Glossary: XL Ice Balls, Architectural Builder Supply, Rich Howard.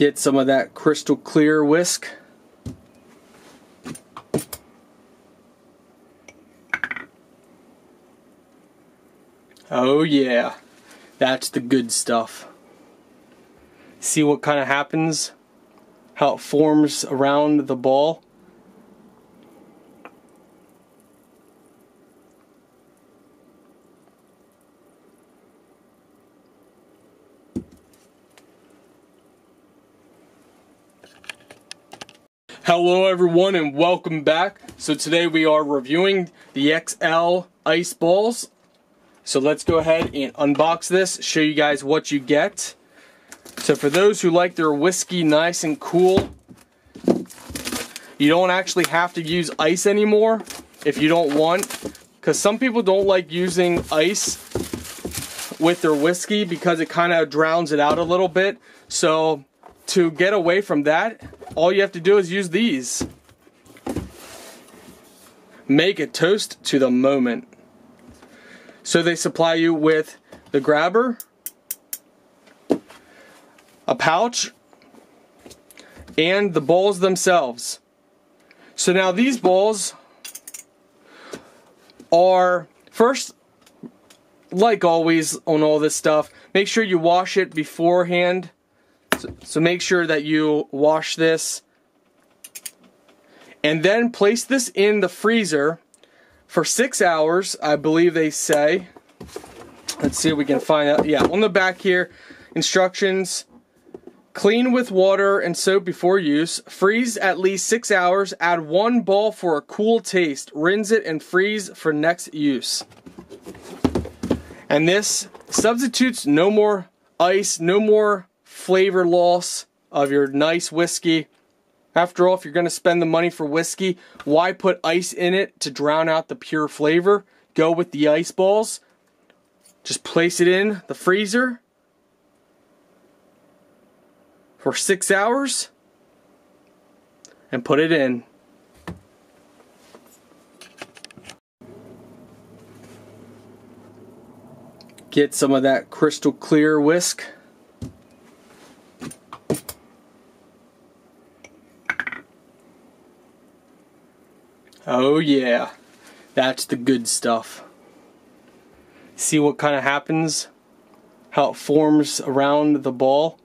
Get some of that crystal clear whisk. Oh yeah, that's the good stuff. See what kind of happens, how it forms around the ball. Hello everyone and welcome back. So today we are reviewing the XL Ice Balls. So let's go ahead and unbox this, show you guys what you get. So for those who like their whiskey nice and cool, you don't actually have to use ice anymore if you don't want. Because some people don't like using ice with their whiskey because it kind of drowns it out a little bit. So to get away from that, all you have to do is use these. Make a toast to the moment. So they supply you with the grabber, a pouch, and the balls themselves. So now these balls are, first, like always on all this stuff, make sure you wash it beforehand. So make sure that you wash this and then place this in the freezer for 6 hours, I believe they say. Let's see if we can find out. Yeah, on the back here, instructions: clean with water and soap before use, freeze at least 6 hours, add one ball for a cool taste, rinse it and freeze for next use. And this substitutes no more ice, no more flavor loss of your nice whiskey. After all, if you're going to spend the money for whiskey, why put ice in it to drown out the pure flavor? Go with the ice balls. Just place it in the freezer for 6 hours and put it in. Get some of that crystal clear whisk. Oh yeah, that's the good stuff. See what kind of happens, how it forms around the ball.